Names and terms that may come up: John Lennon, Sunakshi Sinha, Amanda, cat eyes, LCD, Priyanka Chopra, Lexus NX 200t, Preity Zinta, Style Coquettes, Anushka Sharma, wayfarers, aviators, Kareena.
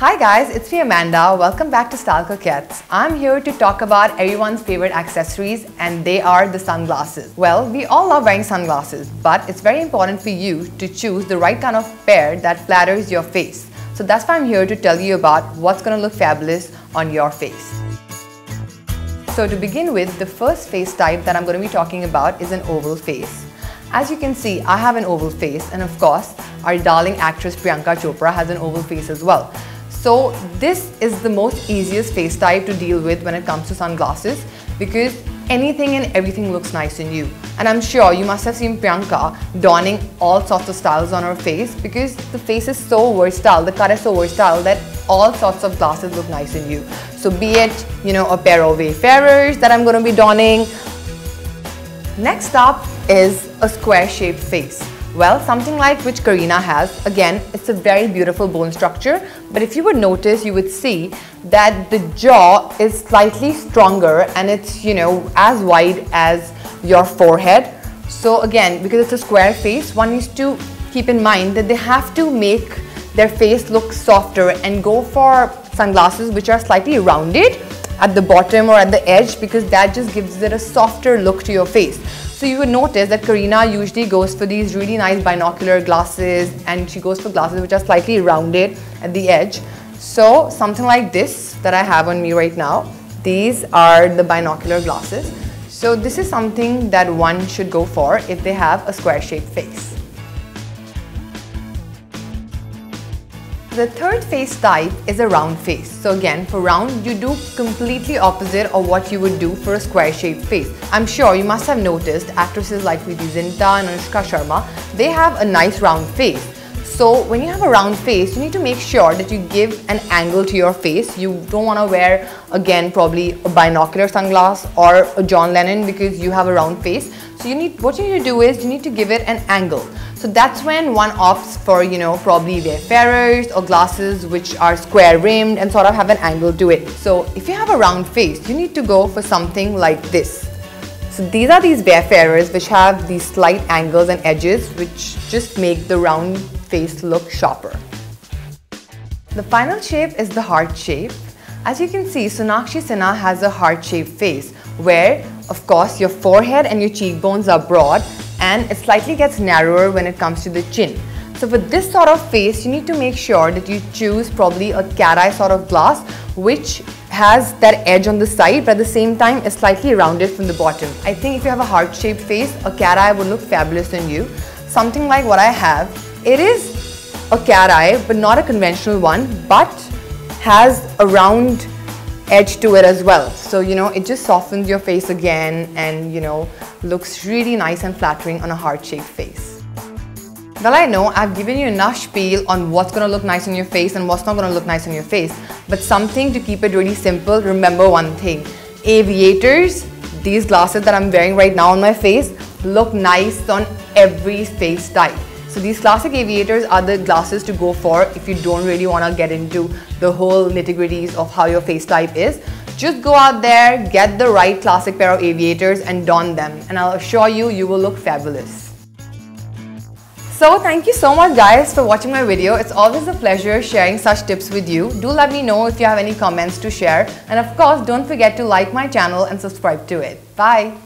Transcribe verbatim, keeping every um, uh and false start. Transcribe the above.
Hi guys, it's me Amanda. Welcome back to Style Coquettes. I'm here to talk about everyone's favorite accessories, and they are the sunglasses. Well, we all love wearing sunglasses, but it's very important for you to choose the right kind of pair that flatters your face. So that's why I'm here to tell you about what's going to look fabulous on your face. So to begin with, the first face type that I'm going to be talking about is an oval face. As you can see, I have an oval face, and of course, our darling actress Priyanka Chopra has an oval face as well. So this is the most easiest face type to deal with when it comes to sunglasses, because anything and everything looks nice in you. And I'm sure you must have seen Priyanka donning all sorts of styles on her face, because the face is so versatile, the cut is so versatile that all sorts of glasses look nice in you. So be it, you know, a pair of Wayfarers that I'm going to be donning. Next up is a square-shaped face. Well, something like which Kareena has. Again, it's a very beautiful bone structure, but if you would notice, you would see that the jaw is slightly stronger and it's, you know, as wide as your forehead. So again, because it's a square face, one needs to keep in mind that they have to make their face look softer and go for sunglasses which are slightly rounded at the bottom or at the edge, because that just gives it a softer look to your face. So you would notice that Kareena usually goes for these really nice binocular glasses, and she goes for glasses which are slightly rounded at the edge. So something like this that I have on me right now, these are the binocular glasses. So this is something that one should go for if they have a square-shaped face. The third face type is a round face. So again, for round, you do completely opposite of what you would do for a square-shaped face. I'm sure you must have noticed actresses like Preity Zinta and Anushka Sharma, they have a nice round face. So when you have a round face, you need to make sure that you give an angle to your face. You don't want to wear, again, probably a binocular sunglass or a John Lennon because you have a round face. So you need, what you need to do is you need to give it an angle. So that's when one opts for, you know, probably Wayfarers or glasses which are square rimmed and sort of have an angle to it. So if you have a round face, you need to go for something like this. So these are these Wayfarers which have these slight angles and edges which just make the round face look sharper. The final shape is the heart shape. As you can see, Sunakshi Sinha has a heart-shaped face where, of course, your forehead and your cheekbones are broad, and it slightly gets narrower when it comes to the chin. So for this sort of face, you need to make sure that you choose probably a cat-eye sort of glass which has that edge on the side, but at the same time is slightly rounded from the bottom. I think if you have a heart-shaped face, a cat-eye would look fabulous on you. Something like what I have. It is a cat-eye, but not a conventional one, but has a round edge to it as well. So, you know, it just softens your face again and, you know, looks really nice and flattering on a heart-shaped face. Well, I know I've given you enough spiel on what's going to look nice on your face and what's not going to look nice on your face, but something to keep it really simple, remember one thing. Aviators, these glasses that I'm wearing right now on my face, look nice on every face type. So these classic aviators are the glasses to go for if you don't really want to get into the whole nitty-gritties of how your face type is. Just go out there, get the right classic pair of aviators and don them, and I'll assure you, you will look fabulous. So thank you so much guys for watching my video. It's always a pleasure sharing such tips with you. Do let me know if you have any comments to share, and of course don't forget to like my channel and subscribe to it. Bye!